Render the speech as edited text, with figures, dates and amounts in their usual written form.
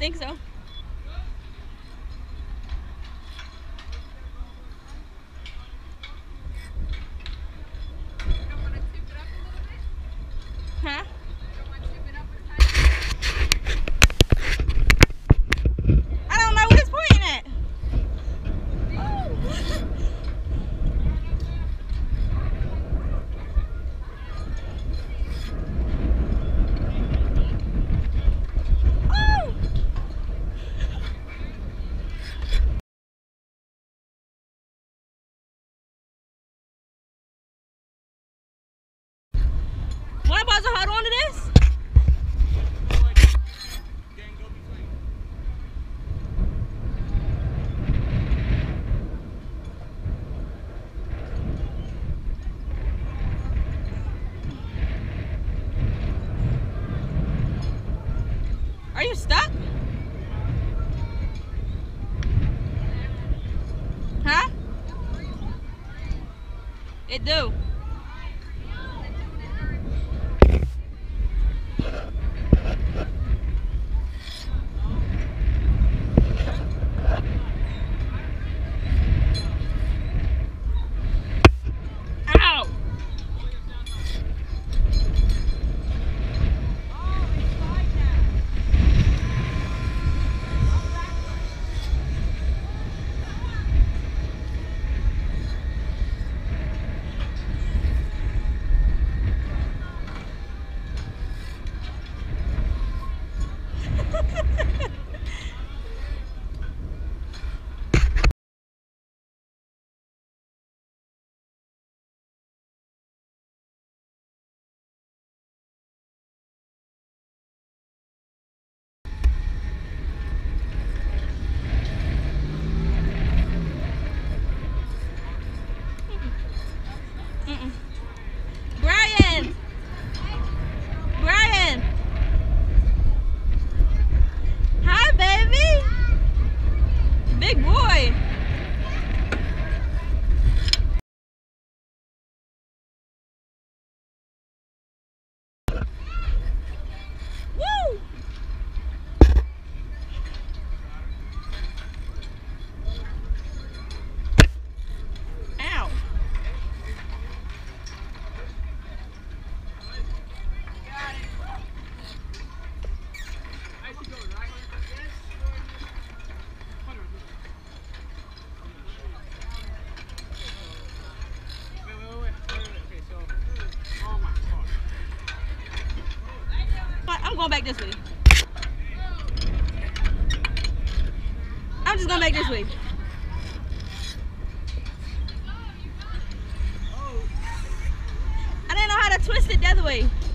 think so. Huh? I don't know what it's pointing at. Oh. Oh. What about to hold on to this? Are you stuck? Huh? It do. Big boy. Woo! Ow. I'm going back this way. I'm just going back this way. I didn't know how to twist it the other way.